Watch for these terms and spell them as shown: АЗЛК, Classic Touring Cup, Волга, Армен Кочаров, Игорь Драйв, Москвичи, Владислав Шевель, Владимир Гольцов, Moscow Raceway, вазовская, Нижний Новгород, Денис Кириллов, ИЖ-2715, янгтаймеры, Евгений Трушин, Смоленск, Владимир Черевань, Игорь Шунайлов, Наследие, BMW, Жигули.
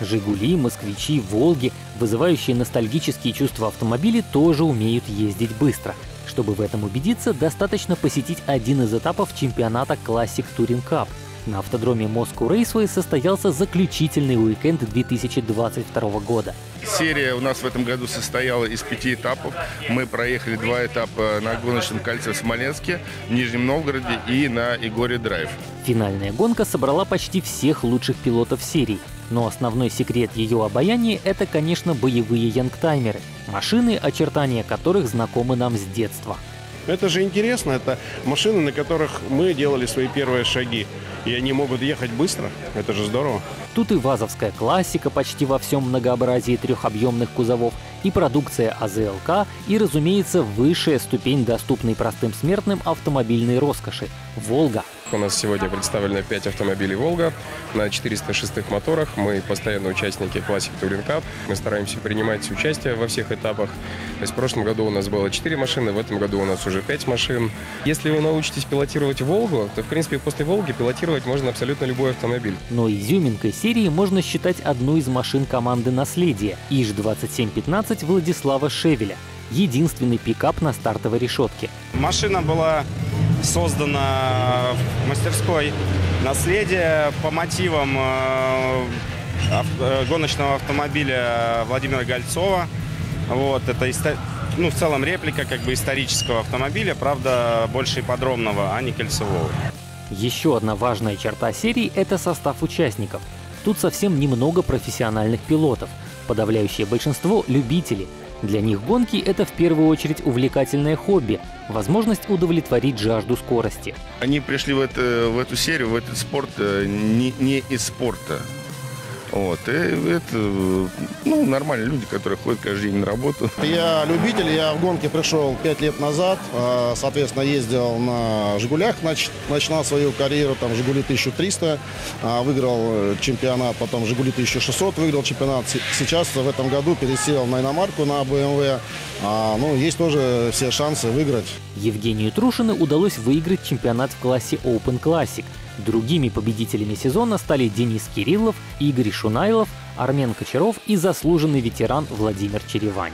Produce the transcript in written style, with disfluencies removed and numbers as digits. Жигули, москвичи, Волги, вызывающие ностальгические чувства автомобили, тоже умеют ездить быстро. Чтобы в этом убедиться, достаточно посетить один из этапов чемпионата Classic Touring Cup. На автодроме Moscow Raceway состоялся заключительный уикенд 2022 года. Серия у нас в этом году состояла из 5 этапов. Мы проехали 2 этапа на гоночном кольце в Смоленске, Нижнем Новгороде и на Игоре Драйв. Финальная гонка собрала почти всех лучших пилотов серии. Но основной секрет ее обаяния – это, конечно, боевые янгтаймеры, машины, очертания которых знакомы нам с детства. Это же интересно, это машины, на которых мы делали свои первые шаги, и они могут ехать быстро, это же здорово. Тут и вазовская классика почти во всем многообразии трехобъемных кузовов, и продукция АЗЛК, и, разумеется, высшая ступень доступной простым смертным автомобильной роскоши – «Волга». У нас сегодня представлено 5 автомобилей «Волга» на 406-х моторах. Мы постоянно участники Classic Touring Cup. Мы стараемся принимать участие во всех этапах. То есть в прошлом году у нас было 4 машины, в этом году у нас уже 5 машин. Если вы научитесь пилотировать «Волгу», то, в принципе, после «Волги» пилотировать можно абсолютно любой автомобиль. Но изюминкой серии можно считать одну из машин команды «Наследие» – ИЖ-2715 Владислава Шевеля. Единственный пикап на стартовой решетке. Машина была создана в мастерской «Наследие» по мотивам гоночного автомобиля Владимира Гольцова. Вот, это в целом реплика исторического автомобиля, правда, больше подробного, а не кольцевого. Еще одна важная черта серии – это состав участников. Тут совсем немного профессиональных пилотов. Подавляющее большинство – любители. Для них гонки – это в первую очередь увлекательное хобби, возможность удовлетворить жажду скорости. Они пришли в эту серию, в этот спорт не из спорта. Вот. И это нормальные люди, которые ходят каждый день на работу. Я любитель, я в гонки пришел 5 лет назад, соответственно, ездил на «Жигулях», начинал свою карьеру, там «Жигули 1300», выиграл чемпионат, потом «Жигули 1600», выиграл чемпионат. Сейчас в этом году пересел на иномарку, на BMW, есть тоже все шансы выиграть. Евгению Трушину удалось выиграть чемпионат в классе Open Classic. Другими победителями сезона стали Денис Кириллов, Игорь Шунайлов, Армен Кочаров и заслуженный ветеран Владимир Черевань.